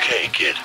okay, kid.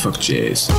fuck jazz.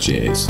Cheers.